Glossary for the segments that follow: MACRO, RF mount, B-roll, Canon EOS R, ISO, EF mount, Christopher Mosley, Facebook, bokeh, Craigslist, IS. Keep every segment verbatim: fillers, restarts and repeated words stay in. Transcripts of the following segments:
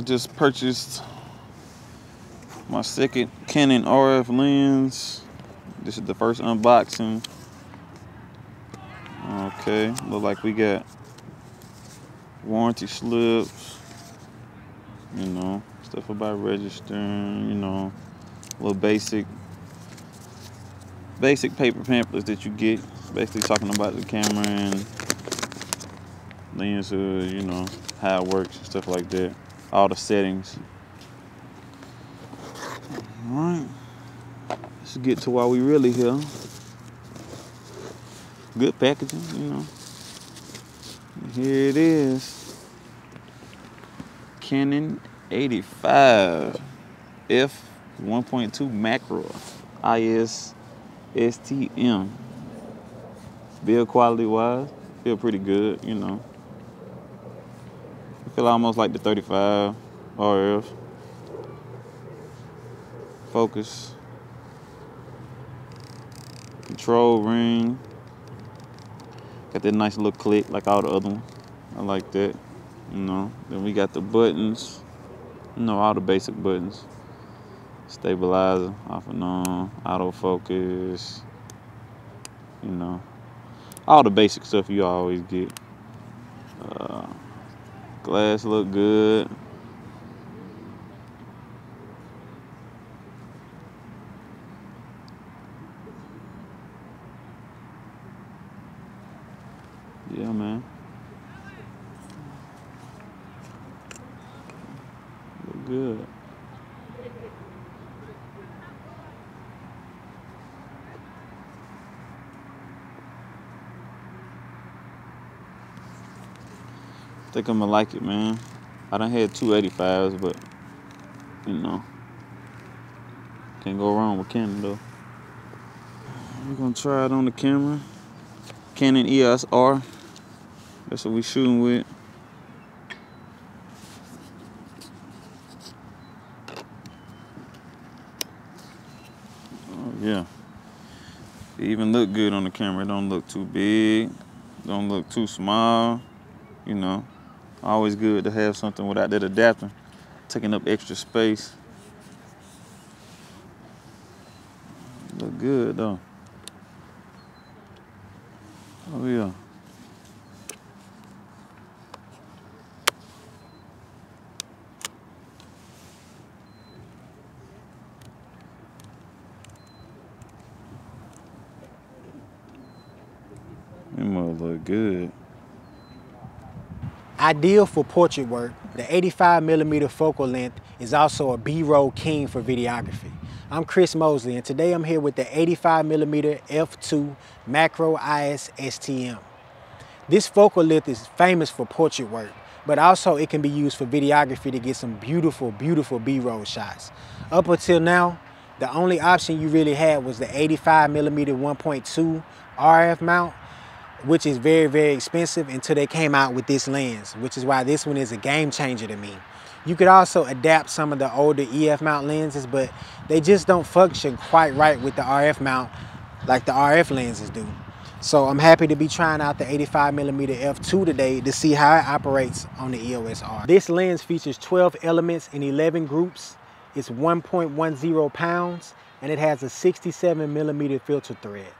I just purchased my second Canon R F lens. This is the first unboxing. Okay, look like we got warranty slips, you know, stuff about registering, you know, little basic basic paper pamphlets that you get, basically talking about the camera and lens, uh, you know, how it works and stuff like that, all the settings. All right, let's get to why we really here. Good packaging, you know. Here it is, Canon eighty-five F one point two macro I S S T M. Build quality wise, feel pretty good, you know. I feel almost like the thirty-five R F. Focus, control ring. Got that nice little click like all the other ones. I like that, you know. Then we got the buttons, you know, all the basic buttons. Stabilizer, off and on, autofocus, you know. All the basic stuff you always get. Uh, glass look good. Yeah, man. Look good. I think I'm gonna like it, man. I done had two eighty-fives, but you know, can't go wrong with Canon though. We're gonna try it on the camera. Canon E O S R. That's what we shooting with. Oh yeah. It even look good on the camera. It don't look too big. Don't look too small. You know. Always good to have something without that adapting, taking up extra space. Look good though. Oh yeah. It must look good. Ideal for portrait work, the eighty-five millimeter focal length is also a B-roll king for videography. I'm Chris Mosley, and today I'm here with the eighty-five millimeter F two Macro I S S T M. This focal length is famous for portrait work, but also it can be used for videography to get some beautiful, beautiful B-roll shots. Up until now, the only option you really had was the eighty-five millimeter one point two R F mount, which is very, very expensive until they came out with this lens, which is why this one is a game changer to me. You could also adapt some of the older E F mount lenses, but they just don't function quite right with the R F mount like the R F lenses do. So I'm happy to be trying out the eighty-five millimeter F two today to see how it operates on the E O S R. This lens features twelve elements in eleven groups. It's one point one zero pounds, and it has a sixty-seven millimeter filter thread.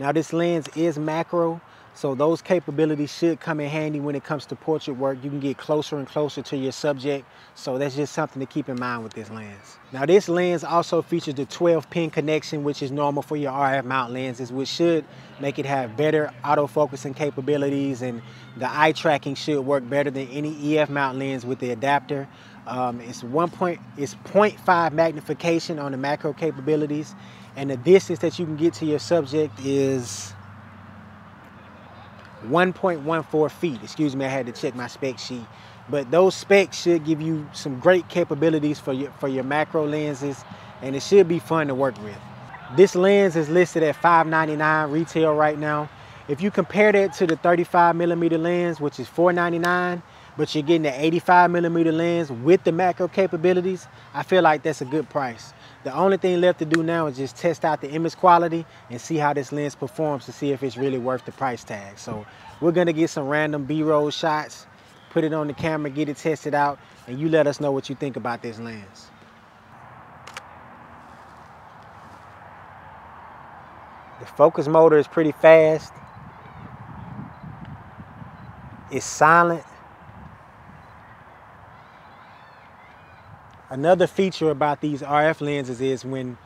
Now this lens is macro, so those capabilities should come in handy when it comes to portrait work. You can get closer and closer to your subject, so that's just something to keep in mind with this lens. Now this lens also features the twelve pin connection, which is normal for your R F mount lenses, which should make it have better autofocusing capabilities, and the eye tracking should work better than any E F mount lens with the adapter. Um, it's one point, it's point five magnification on the macro capabilities, and the distance that you can get to your subject is one point one four feet. Excuse me, I had to check my spec sheet. But those specs should give you some great capabilities for your, for your macro lenses, and it should be fun to work with. This lens is listed at five ninety-nine retail right now. If you compare that to the thirty-five millimeter lens, which is four ninety-nine, but you're getting the eighty-five millimeter lens with the macro capabilities, I feel like that's a good price. The only thing left to do now is just test out the image quality and see how this lens performs to see if it's really worth the price tag. So we're gonna get some random B-roll shots, put it on the camera, get it tested out, and you let us know what you think about this lens. The focus motor is pretty fast. It's silent. Another feature about these R F lenses is when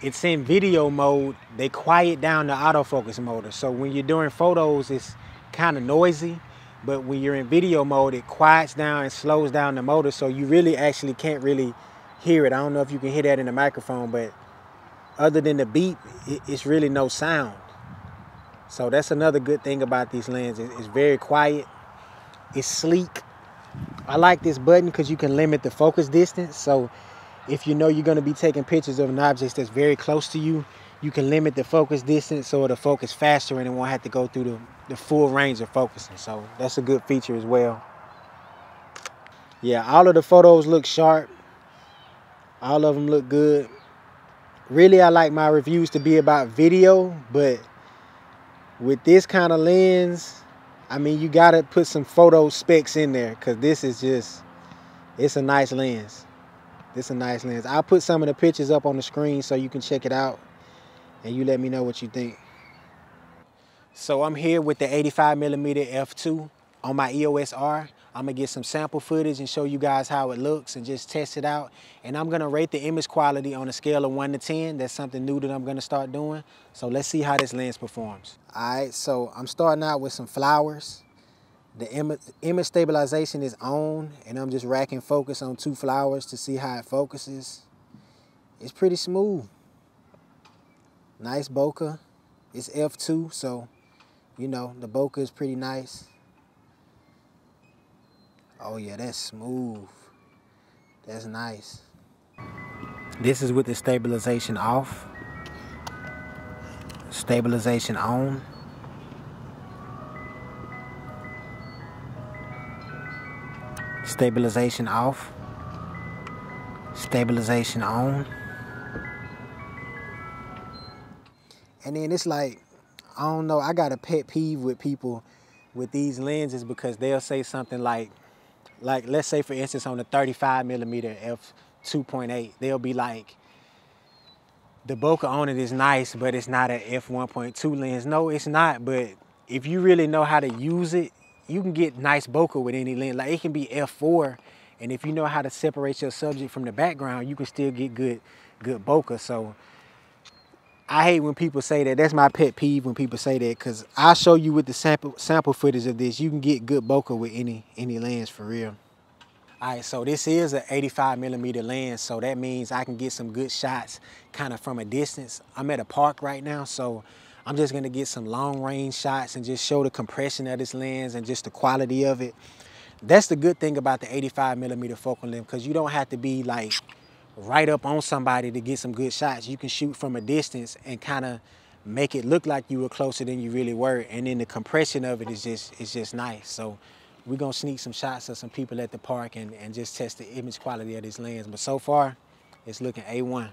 it's in video mode, they quiet down the autofocus motor. So when you're doing photos, it's kind of noisy, but when you're in video mode, it quiets down and slows down the motor, so you really actually can't really hear it. I don't know if you can hear that in the microphone, but other than the beep, it's really no sound. So that's another good thing about these lenses. It's very quiet. It's sleek. I like this button because you can limit the focus distance. So if you know you're going to be taking pictures of an object that's very close to you, you can limit the focus distance so it'll focus faster and it won't have to go through the, the full range of focusing. So that's a good feature as well. Yeah, all of the photos look sharp. All of them look good. Really, I like my reviews to be about video, but with this kind of lens, I mean, you got to put some photo specs in there, because this is just, it's a nice lens. It's a nice lens. I'll put some of the pictures up on the screen so you can check it out and you let me know what you think. So I'm here with the eighty-five millimeter f two on my E O S R. I'm going to get some sample footage and show you guys how it looks and just test it out. And I'm going to rate the image quality on a scale of one to ten. That's something new that I'm going to start doing. So let's see how this lens performs. All right, so I'm starting out with some flowers. The image, image stabilization is on, and I'm just racking focus on two flowers to see how it focuses. It's pretty smooth. Nice bokeh. It's f two, so, you know, the bokeh is pretty nice. Oh yeah, that's smooth. That's nice. This is with the stabilization off. Stabilization on. Stabilization off. Stabilization on. And then it's like, I don't know, I got a pet peeve with people with these lenses because they'll say something like, Like, let's say, for instance, on the thirty-five millimeter f two point eight, they'll be like, the bokeh on it is nice, but it's not an f one point two lens. No, it's not, but if you really know how to use it, you can get nice bokeh with any lens. Like, it can be f four, and if you know how to separate your subject from the background, you can still get good, good bokeh. So I hate when people say that. That's my pet peeve when people say that, because I'll show you with the sample sample footage of this, you can get good bokeh with any any lens for real. All right, so this is an eighty-five millimeter lens, so that means I can get some good shots kind of from a distance. I'm at a park right now, so I'm just gonna get some long range shots and just show the compression of this lens and just the quality of it. That's the good thing about the eighty-five millimeter focal length, because you don't have to be like right up on somebody to get some good shots. You can shoot from a distance and kind of make it look like you were closer than you really were, and then the compression of it is just it's just nice. So we're gonna sneak some shots of some people at the park and, and just test the image quality of this lens, but so far it's looking A one.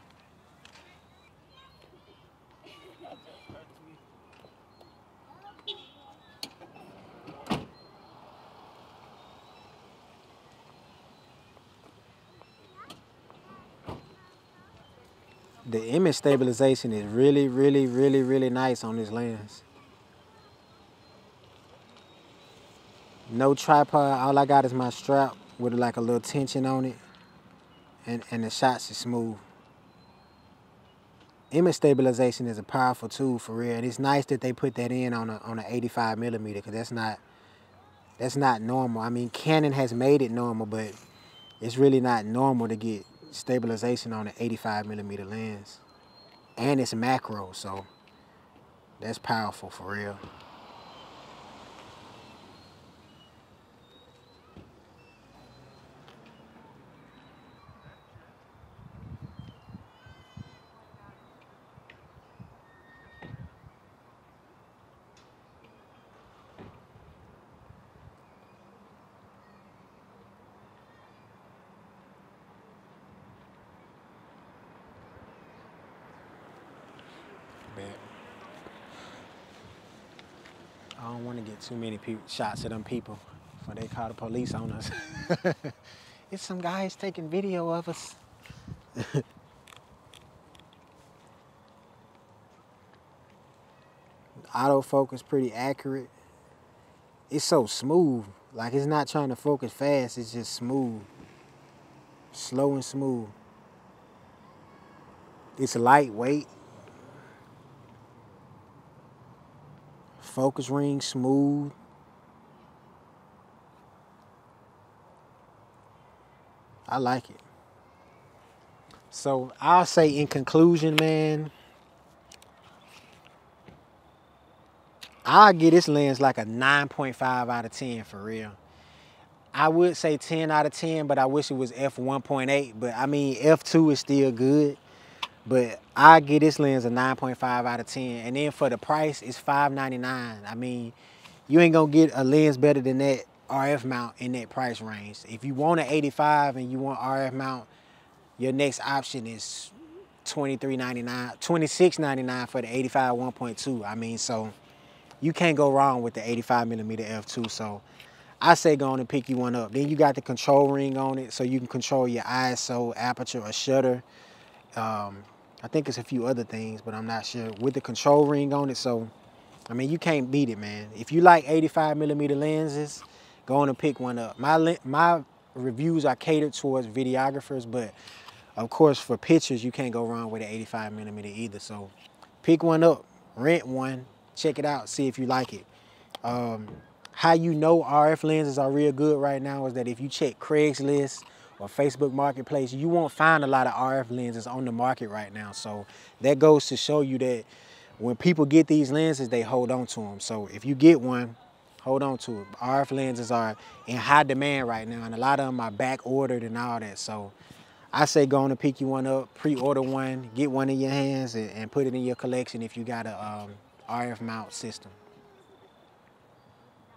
The image stabilization is really, really, really, really nice on this lens. No tripod, all I got is my strap with like a little tension on it, and, and the shots are smooth. Image stabilization is a powerful tool for real, and it's nice that they put that in on a, on an eighty-five millimeter, because that's not, that's not normal. I mean, Canon has made it normal, but it's really not normal to get stabilization on an eighty-five millimeter lens, and it's macro, so that's powerful for real. I don't want to get too many shots of them people. before they call the police on us. It's some guys taking video of us. Autofocus pretty accurate. It's so smooth. Like, it's not trying to focus fast, it's just smooth. Slow and smooth. It's lightweight. Focus ring smooth. I like it. So I'll say in conclusion, man, I'll give this lens like a nine point five out of ten for real. I would say ten out of ten, but I wish it was f one point eight. But I mean, f two is still good. But I give this lens a nine point five out of ten. And then for the price, it's five ninety-nine. I mean, you ain't gonna get a lens better than that R F mount in that price range. If you want an eighty-five and you want R F mount, your next option is twenty-three ninety-nine, twenty-six ninety-nine for the eighty-five one point two. I mean, so you can't go wrong with the eighty-five millimeter f two. So I say go on and pick you one up. Then you got the control ring on it, so you can control your I S O, aperture, or shutter. Um, I think it's a few other things, but I'm not sure, with the control ring on it. So, I mean, you can't beat it, man. If you like eighty-five millimeter lenses, go on and pick one up. My, my reviews are catered towards videographers, but of course for pictures, you can't go wrong with an eighty-five millimeter either. So pick one up, rent one, check it out, see if you like it. Um, how you know R F lenses are real good right now is that if you check Craigslist or Facebook Marketplace, you won't find a lot of R F lenses on the market right now. So that goes to show you that when people get these lenses, they hold on to them. So if you get one, hold on to it. R F lenses are in high demand right now, and a lot of them are back ordered and all that. So I say go on and pick you one up, pre-order one, get one in your hands, and, and put it in your collection if you got a um, R F mount system.